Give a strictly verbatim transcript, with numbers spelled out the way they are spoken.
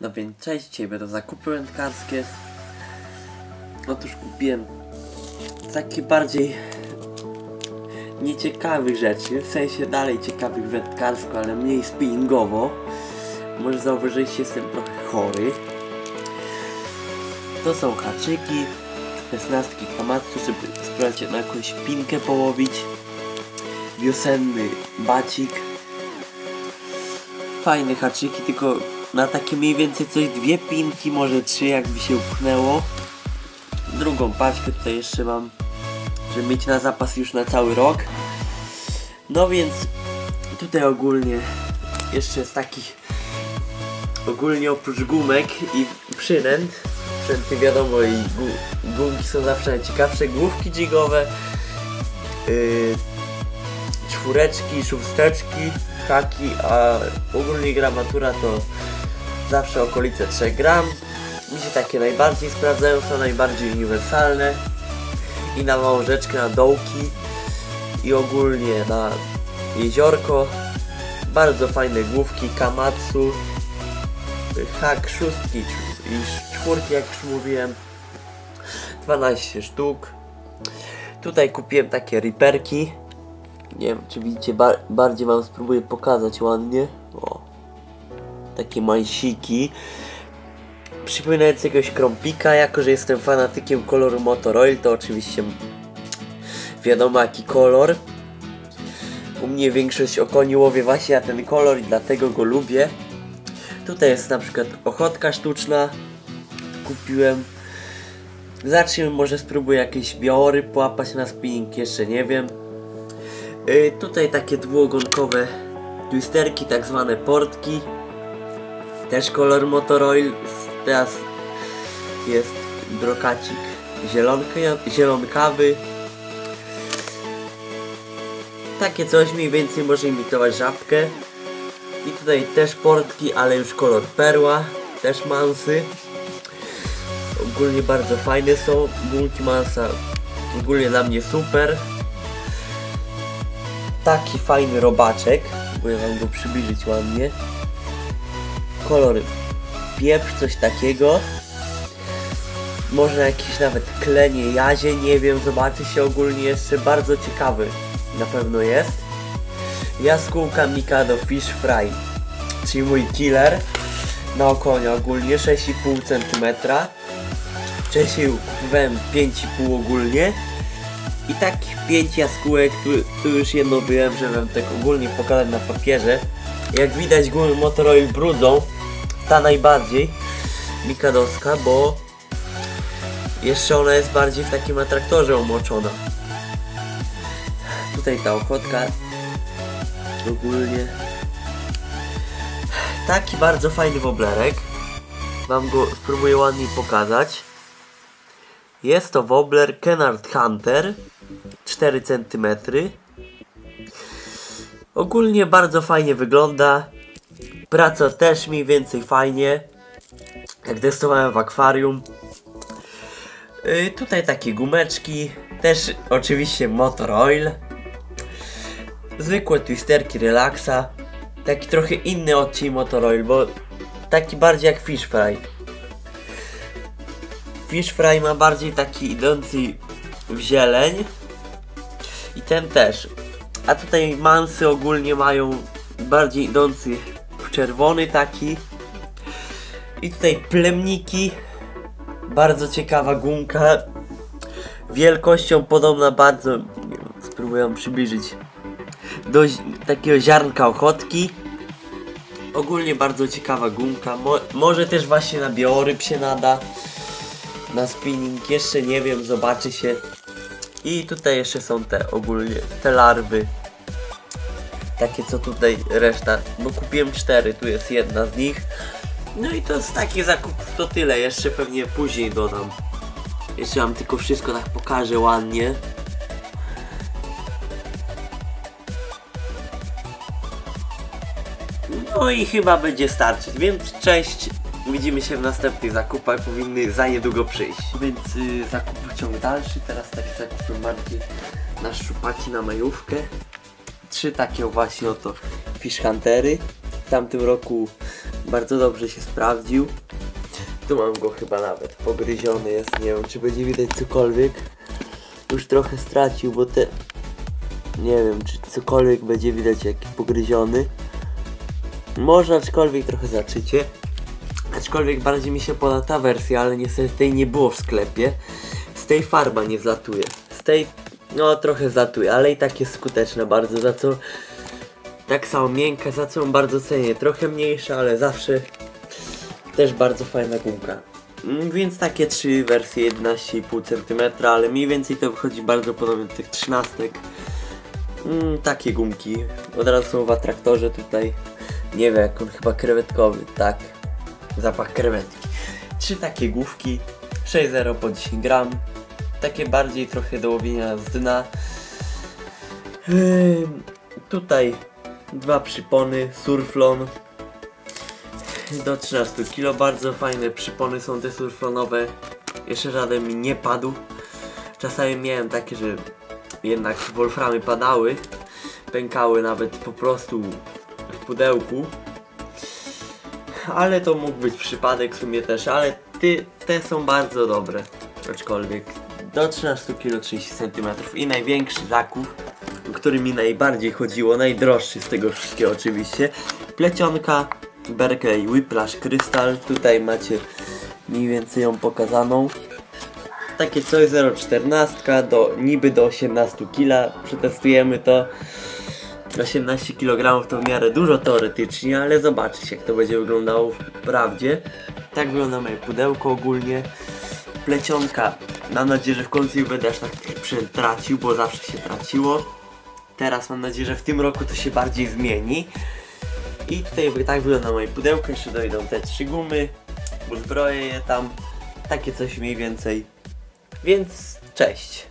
No więc cześć, dzisiaj będą zakupy wędkarskie. Otóż kupiłem takie bardziej nieciekawych rzeczy, w sensie dalej ciekawych wędkarsko, ale mniej spinningowo. Może zauważyliście, jestem trochę chory. To są haczyki, szesnaście Kamatsu, żeby spróbować na jakąś pinkę połowić. Wiosenny bacik. Fajne haczyki, tylko na takie mniej więcej coś dwie pinki, może trzy, jakby się upchnęło. Drugą paczkę tutaj jeszcze mam, żeby mieć na zapas już na cały rok. No więc tutaj ogólnie jeszcze z takich, ogólnie oprócz gumek i przynęt, przynęty wiadomo i gu, gumki są zawsze najciekawsze, główki dżigowe, yy, czwóreczki, szósteczki, haki, a ogólnie gramatura to zawsze okolice trzech gram. Mi się takie najbardziej sprawdzają, są najbardziej uniwersalne i na małą rzeczkę, na dołki i ogólnie na jeziorko. Bardzo fajne główki Kamatsu, hak szóstki i czwórki, jak już mówiłem, dwanaście sztuk. Tutaj kupiłem takie riperki, nie wiem czy widzicie, bar bardziej wam spróbuję pokazać ładnie. O, takie mańsiki przypominające jakiegoś krąpika. Jako że jestem fanatykiem koloru Motor Oil, to oczywiście wiadomo jaki kolor. U mnie większość okoni łowie właśnie na ten kolor i dlatego go lubię. Tutaj jest na przykład ochotka sztuczna, kupiłem. Zacznijmy, może spróbuję jakieś białory połapać na spinning, jeszcze nie wiem. Yy, tutaj takie dwuogonkowe twisterki, tak zwane portki, też kolor Motor Oil. Teraz jest brokacik zielonkawy. Takie coś mniej więcej może imitować żabkę. I tutaj też portki, ale już kolor perła, też mansy. Ogólnie bardzo fajne są, multimansa ogólnie dla mnie super. Taki fajny robaczek, mogę wam go przybliżyć ładnie. Kolor pieprz, coś takiego. Może jakieś nawet klenie, jazie, nie wiem, zobaczy się ogólnie jeszcze. Bardzo ciekawy na pewno jest. Jaskółka Mikado Fish Fry, czyli mój killer na okonie ogólnie, sześć i pół centymetra. Wcześniej kupowałem pięć i pół ogólnie. I takich pięć jaskółek, tu, tu już jedno byłem, żebym tak ogólnie pokazać na papierze. Jak widać gumy Motor Oil brudzą, ta najbardziej mikadowska, bo jeszcze ona jest bardziej w takim atraktorze umoczona. Tutaj ta ochotka ogólnie. Taki bardzo fajny woblerek, wam go spróbuję ładniej pokazać. Jest to wobler Kenart Hunter, cztery centymetry. Ogólnie bardzo fajnie wygląda. Praca też mniej więcej fajnie, jak testowałem w akwarium. Yy, tutaj takie gumeczki, też oczywiście Motor Oil. Zwykłe twisterki relaksa. Taki trochę inny odcień Motor Oil, bo taki bardziej jak Fish Fry. Fish Fry ma bardziej taki idący w zieleń. I ten też. A tutaj mansy ogólnie mają bardziej idący w czerwony taki. I tutaj plemniki. Bardzo ciekawa gumka. Wielkością podobna bardzo, spróbuję ją przybliżyć, do takiego ziarnka ochotki. Ogólnie bardzo ciekawa gumka. Mo może też właśnie na bioryb się nada. Na spinning jeszcze nie wiem, zobaczy się. I tutaj jeszcze są te ogólnie, te larwy. Takie co tutaj reszta, bo kupiłem cztery, tu jest jedna z nich. No i to z takich zakupów to tyle, jeszcze pewnie później dodam. Jeszcze wam tylko wszystko tak pokażę ładnie. No i chyba będzie starczyć, więc cześć. Widzimy się w następnych zakupach, powinny za niedługo przyjść. Więc y, zakupy ciąg dalszy, teraz takie zakupy bardziej na szczupaki, na majówkę. Trzy takie właśnie oto Fish Huntery. W tamtym roku bardzo dobrze się sprawdził. Tu mam go chyba nawet pogryziony jest, nie wiem czy będzie widać cokolwiek. Już trochę stracił, bo te... nie wiem czy cokolwiek będzie widać jaki pogryziony. Może aczkolwiek trochę zaczycie. Aczkolwiek bardziej mi się podoba ta wersja, ale niestety tej nie było w sklepie. Z tej farba nie zlatuje. Z tej no trochę zlatuje, ale i tak jest skuteczna bardzo, za co... Tak samo miękka, za co ją bardzo cenię. Trochę mniejsza, ale zawsze też bardzo fajna gumka. Więc takie trzy wersje jedenaście i pół centymetra, ale mniej więcej to wychodzi bardzo podobnie do tych trzynastek. Mm, takie gumki. Od razu są w atraktorze tutaj. Nie wiem jak on chyba krewetkowy, tak. Zapach krewetki. Trzy takie główki, sześć zero po dziesięć gramów. Takie bardziej trochę do łowienia z dna. Yy, tutaj dwa przypony, Surflon do trzynastu kilo, bardzo fajne przypony są te surflonowe. Jeszcze żaden mi nie padł. Czasami miałem takie, że jednak wolframy padały, pękały nawet po prostu w pudełku. Ale to mógł być przypadek w sumie też, ale ty, te są bardzo dobre. Aczkolwiek do trzynastu kilo, trzydzieści centymetrów i największy zakup, który mi najbardziej chodziło, najdroższy z tego wszystkiego oczywiście, plecionka Berkley Whiplash Crystal. Tutaj macie mniej więcej ją pokazaną. Takie coś zero czternaście do niby do osiemnastu kilo. Przetestujemy to. osiemnaście kilogramów to w miarę dużo teoretycznie, ale zobaczycie jak to będzie wyglądało wprawdzie. Tak wygląda moje pudełko ogólnie. Plecionka. Mam nadzieję, że w końcu nie będę aż tak przetracił, bo zawsze się traciło. Teraz mam nadzieję, że w tym roku to się bardziej zmieni. I tutaj tak wygląda moje pudełko, jeszcze dojdą te trzy gumy, uzbroję je tam, takie coś mniej więcej, więc cześć!